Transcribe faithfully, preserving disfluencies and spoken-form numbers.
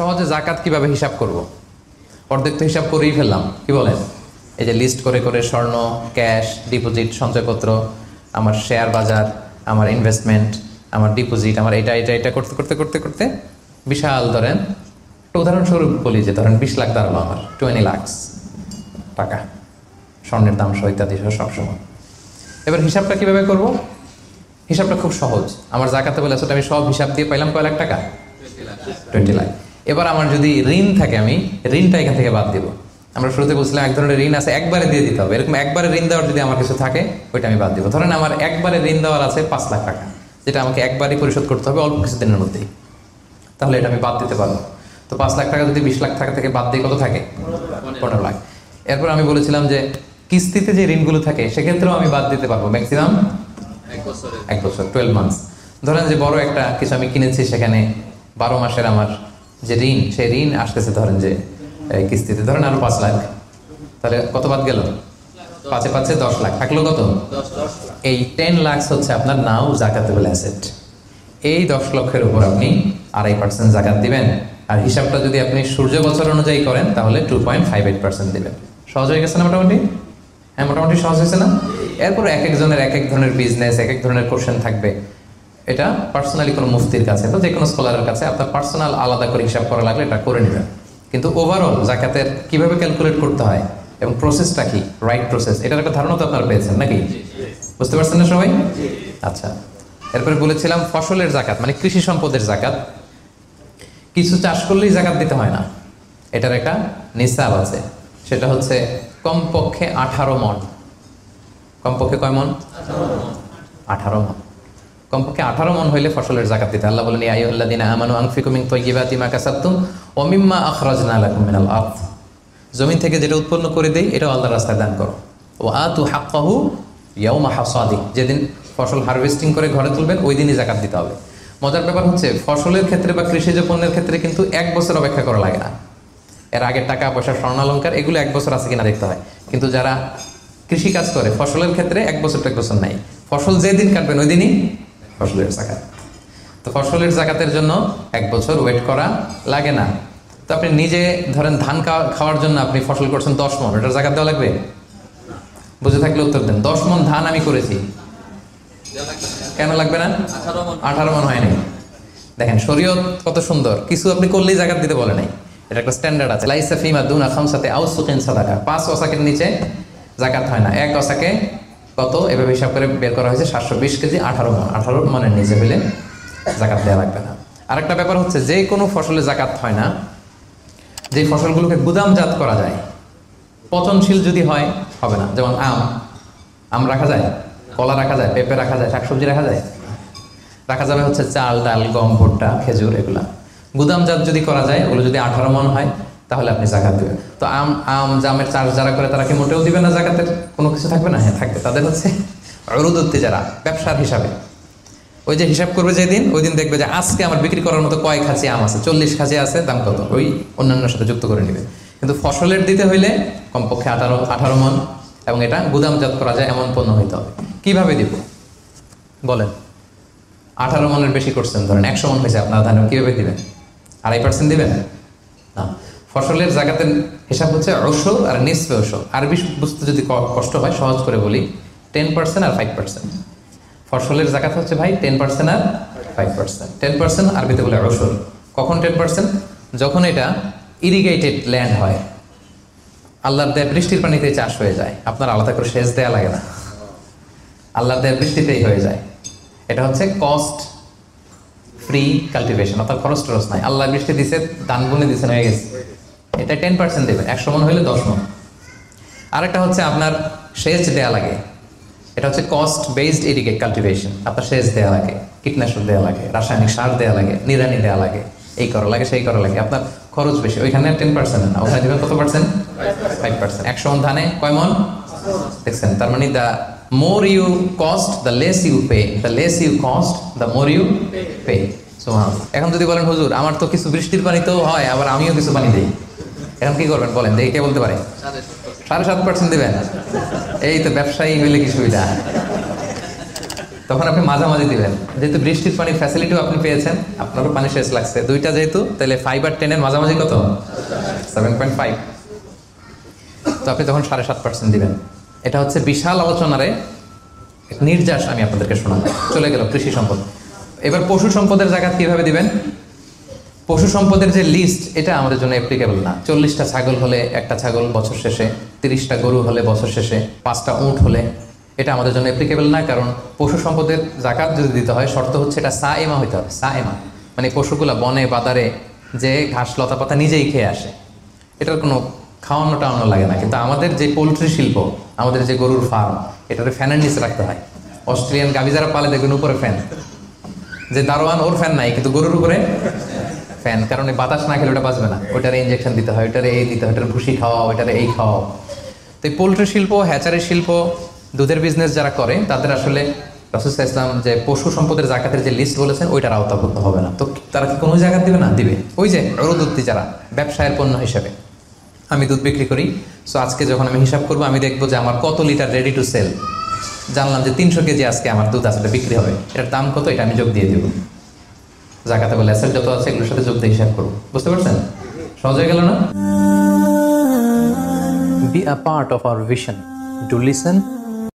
সহজে জাকাত কিভাবে হিসাব করব। অর্ধেক তো হিসাব করেই ফেললাম, কি বলেন? এই যে লিস্ট করে করে স্বর্ণ, ক্যাশ, ডিপোজিট, সঞ্চয়পত্র, আমার শেয়ার বাজার, আমার ইনভেস্টমেন্ট, আমার ডিপোজিট, আমার এটা এটা এটা করতে করতে করতে করতে বিশাল, ধরেন একটা উদাহরণস্বরূপ বলি যে ধরেন বিশ লাখ দাঁড়ালো আমার, টোয়েন্টি লাখস টাকা স্বর্ণের দাম সহ ইত্যাদি সহ সবসময়। এবার হিসাবটা কীভাবে করব? হিসাবটা খুব সহজ। আমার জাকাতে বলে আসলে আমি সব হিসাব দিয়ে পাইলাম কয় লাখ টাকা? টোয়েন্টি লাখ। এবার আমার যদি ঋণ থাকে, আমি ঋণটা এখান থেকে বাদ দেবো। আমরা শুরুতে বলছিলাম এক ধরনের ঋণ আছে, একবারে দিয়ে দিতে হবে। এরকম একবারে ঋণ দেওয়ার যদি আমার কিছু থাকে ওইটা আমি বাদ দেবো। ধরেন আমার একবারে ঋণ দেওয়ার আছে পাঁচ লাখ টাকা, যেটা আমাকে একবারই পরিশোধ করতে হবে অল্প কিছুদিনের মধ্যেই, তাহলে এটা আমি বাদ দিতে পারবো। তো পাঁচ লাখ টাকা যদি বিশ লাখ টাকা থেকে বাদ দিয়ে কত থাকে? পনেরো লাখ। এরপর আমি বলেছিলাম যে কিস্তিতে যে ঋণগুলো থাকে সেক্ষেত্রেও আমি বাদ দিতে পারবো ম্যাক্সিমাম এক বছর, টুয়েলভ মান্থস। ধরেন যে বড় একটা কিছু আমি কিনেছি, সেখানে বারো মাসের আমার যে ঋণ, সেই ঋণ আসতেছে ধরেন যে কিস্তিতে, ধরেন আরো পাঁচ লাখ, তাহলে কত বাদ গেল? পাঁচে পাঁচে দশ লাখ থাকলো, কত? এই টেন লাখ হচ্ছে আপনার নাও জাকাতেবল অ্যাসেট। এই দশ লক্ষের উপর আপনি আড়াই পার্সেন্ট জাকাত দিবেন। আর হিসাবটা যদি আপনি সূর্য বছর অনুযায়ী করেন তাহলে two point five eight percent দেবেন। সহজ হয়ে গেছে না মোটামুটি? হ্যাঁ, মোটামুটি সহজ হয়েছে না? এরপর এক একজনের এক এক ধরনের বিজনেস, এক এক ধরনের কোশ্চেন থাকবে। এটা পার্সোনালি কোনো মুফতির কাছে বা যে কোনো স্কলারের কাছে আপনার পার্সোনাল আলাদা করে হিসাব করা লাগলে এটা করে নেবেন। কিন্তু ওভারঅল জাকাতের কীভাবে ক্যালকুলেট করতে হয় এবং প্রসেসটা কি, রাইট প্রসেস, এটার একটা ধারণা তো আপনারা পেয়েছেন নাকি? বুঝতে পারছেন না সবাই? আচ্ছা, এরপরে বলেছিলাম ফসলের জাকাত মানে কৃষি সম্পদের জাকাত। কিছু চাষ করলেই জাকাত দিতে হয় না, এটার একটা নিসাব আছে। সেটা হচ্ছে কমপক্ষে আঠারো মণ। কমপক্ষে কয় মণ? আঠারো মণ। কমপক্ষে আঠারো মণ হইলে ফসলের জাকাত দিতে। আল্লাহ বলেন, ইয়া আইয়ুহাল্লাযীনা আমানু আনফিকু মিন তাইয়্যিবাতি মা কাসাবতুম ওয়া মিম্মা আখরাজনা লাকুম মিনাল আরদ। জমিন থেকে যেটা উৎপন্ন করে দেই এটাও আল্লাহর রাস্তায় দান করো। ওয়া আতু হাক্কাহু ইয়াওমা হাসাদিহি, যেদিন ফসল হারভেস্টিং করে ঘরে তুলবেন ওই দিনই জাকাত দিতে হবে। মজার ব্যাপার হচ্ছে ফসলের ক্ষেত্রে বা কৃষিজ পণ্যের ক্ষেত্রে কিন্তু এক বছর অপেক্ষা করা লাগে না। এর আগে টাকা পয়সা, স্বর্ণালঙ্কার এগুলো এক বছর আছে কিনা দেখতে হয়। কিন্তু যারা কৃষিকাজ করে ফসলের ক্ষেত্রে এক বছর এক বছর নাই, ফসল যেদিন কাটবেন ওই দিনই ফসলের জাকাত। তো ফসলের জাকাতের জন্য এক বছর ওয়েট করা লাগে না। তো আপনি নিজে ধরেন ধান খাওয়ার জন্য আপনি ফসল করছেন দশ মণ, ওটার জাকাত দেওয়া লাগবে? বুঝে থাকলে উত্তর দেন। দশ মণ ধান আমি করেছি, কেন লাগবে না? আঠারো মণ হয় নাই। দেখেন শরীয়ত কত সুন্দর, কিছু আপনি করলেই জাকাত দিতে বলে নাই, এটা একটা স্ট্যান্ডার্ড আছে। লাইসা ফিমা দুনা খামসাতে আউসুকিন সাদাকা, পাঁচ ওসাকের নিচে জাকাত হয় না। এক ওসাকে কত এভাবে হিসাব করে বের করা হয়েছে সাতশো বিশ কেজি, আঠারো মণ। আঠারো মণের নিচে হলে জাকাত দেওয়া লাগবে না। আরেকটা ব্যাপার হচ্ছে যে কোনো ফসলে জাকাত হয় না যে ফসলগুলোকে গুদামজাত করা যায়, পচনশীল যদি হয় হবে না। যেমন আম, আম রাখা যায়, কলা রাখা যায়, পেঁপে রাখা যায়, শাকসবজি রাখা যায়, রাখা যাবে হচ্ছে চাল, ডাল, গম, ভুট্টা, খেজুর, এগুলা গুদামজাত যদি করা যায়, ওগুলো যদি আঠারো মণ হয় তাহলে আপনি জাকাত দেবেন। তো আম আম জামের চাষ যারা করে তারা কি মোটেও দিবে না জাকাতের কোনো কিছু থাকবে না? হ্যাঁ থাকবে, তাদের হচ্ছে অরুদত্তি, যারা ব্যবসার হিসাবে ওই যে হিসাব করবে যেদিন, ওই দিন দেখবে যে আজকে আমার বিক্রি করার মতো কয় খাঁচি আম আছে, চল্লিশ খাঁচি আছে, দাম কত, ওই অন্যান্য সাথে যুক্ত করে নেবে। কিন্তু ফসলের দিতে হইলে কমপক্ষে আঠারো আঠারো মণ, এবং এটা গুদামজাত করা যায় এমন পণ্য হইতে হবে। কীভাবে দিব বলেন? আঠারো মণের বেশি করছেন, ধরেন একশো মণ হয়েছে আপনার ধান, কীভাবে দেবেন? আড়াই পার্সেন্ট দেবেন না। ফসলের জাকাতের হিসাব হচ্ছে অশো আর নিসফে অশো। আরবি বুঝতে যদি কষ্ট হয় সহজ করে বলি, টেন পার্সেন্ট আর ফাইভ পার্সেন্ট। ফসলের জাকাত হচ্ছে ভাই টেন পার্সেন্ট আর ফাইভ পার্সেন্ট। টেন পার্সেন্ট আরবিতে বলে অশো। কখন টেন পার্সেন্ট? যখন এটা ইরিগেটেড ল্যান্ড হয়, আল্লাহর দেয়া বৃষ্টির পানিতে চাষ হয়ে যায়, আপনার আলাদা করে সেচ দেওয়া লাগে না, আল্লাহর দেয়া বৃষ্টিতেই হয়ে যায়। এটা হচ্ছে কস্ট ফ্রি কালটিভেশন, অর্থাৎ খরচ টরচ নাই, আল্লাহ বৃষ্টি দিছে, ধান বুনে দিছে, হয়ে গেছে। এটা টেন পার্সেন্ট দেবেন, একশো মণ হলে দশ মণ। আরেকটা হচ্ছে আপনার সেচ দেওয়া লাগে, এটা হচ্ছে কস্ট বেসড ইরিগেট কালটিভেশন, আপনার সেচ দেওয়া লাগে, কীটনাশক দেওয়া লাগে, রাসায়নিক সার দেওয়া লাগে, নিরানি দেওয়া লাগে, এই করা লাগে, সেই করা লাগে, আপনার খরচ বেশি। ওইখানে টেন পার্সেন্ট না, ওখানে দেবেন কত পার্সেন্ট? Five percent. একশো মণ ধানে কয় মণ দেখছেন? তার মানে the more you cost the less you pay, the less you cost the more you pay. So এখন যদি বলেন হুজুর আমার তো কিছু বৃষ্টির পানি তো হয়, আবার আমিও কিছু পানি দিই, এখন কি করবেন বলেন? দেখে কে বলতে পারে? সাড়ে সাত পার্সেন্ট দেবেন। এই তো ব্যবসায়ী হইলে কি সুবিধা। তখন আপনি মাঝামাঝি দিবেন, যেহেতু বৃষ্টির পানির ফ্যাসিলিটিও আপনি পেয়েছেন, আপনারও পানি শেষ লাগছে, দুইটা যেহেতু তাহলে ফাইভ আর টেনের মাঝামাঝি কত, সেভেন পয়েন্ট ফাইভ তো আপনি তখন সাড়ে সাত পার্সেন্ট দিবেন। এটা হচ্ছে বিশাল আলোচনারে এক নির্যাস আমি আপনাদেরকে শোনাব। চলে গেল কৃষি সম্পদ, এবার পশু সম্পদের জাকাত কীভাবে দিবেন? পশু সম্পদের যে লিস্ট এটা আমাদের জন্য অ্যাপ্লিকেবল না। চল্লিশটা ছাগল হলে একটা ছাগল বছর শেষে, তিরিশটা গরু হলে বছর শেষে, পাঁচটা উঁট হলে, এটা আমাদের জন্য অ্যাপ্লিকেবল না। কারণ পশু সম্পদের জাকাত যদি দিতে হয় শর্ত হচ্ছে এটা সা এমা হইতে হবে। সা এমা মানে পশুগুলা বনে বাদারে যে ঘাস লতা পাতা নিজেই খেয়ে আসে, এটার কোনো খাওয়ানো টাওয়ানো লাগে না। কিন্তু আমাদের যে পোলট্রি শিল্প, আমাদের যে গরুর ফার্ম, এটাতে ফ্যানের নিচে রাখতে হয়। অস্ট্রেলিয়ান গাভী যারা পালে দেখবেন উপরে ফ্যান, যে দারোয়ান ওর ফ্যান নাই কিন্তু গরুর উপরে ফ্যান, কারণ বাতাস না খেলে ওটা বাঁচবে না, ওইটারে ইঞ্জেকশন দিতে হয়, ওইটারে এই দিতে হয়, ওইটার ভুসি খাওয়া, ওইটারে এই খাওয়া। তো এই পোলট্রি শিল্প, হ্যাচারি শিল্প, দুধের বিজনেস যারা করে তাদের আসলে রাসূল সাল্লাল্লাহু আলাইহি ওয়াসাল্লাম যে পশু সম্পদের জাকাতের যে লিস্ট বলেছেন ওইটার আওতাভুক্ত হবে না। তো তারা কি কোনো জাকাত দিবে না? দিবে। ওই যে উরুদুদ্দি যারা ব্যবসায়ের পণ্য হিসেবে, আমি দুধ বিক্রি করি, সো আজকে যখন আমি হিসাব করবো আমি দেখবো যে আমার কত লিটার রেডি টু সেল, জানলাম যে তিনশো কেজি আজকে আমার দুধ আসলে বিক্রি হবে, এটার দাম কত, এটা আমি যোগ দিয়ে দেবো। জাকাতে বলে অ্যাসেট যত আছে এগুলোর সাথে যোগ দিয়ে হিসাব করবো। বুঝতে পারছেন? সহজ হয়ে গেল না? Be a part of our vision, do listen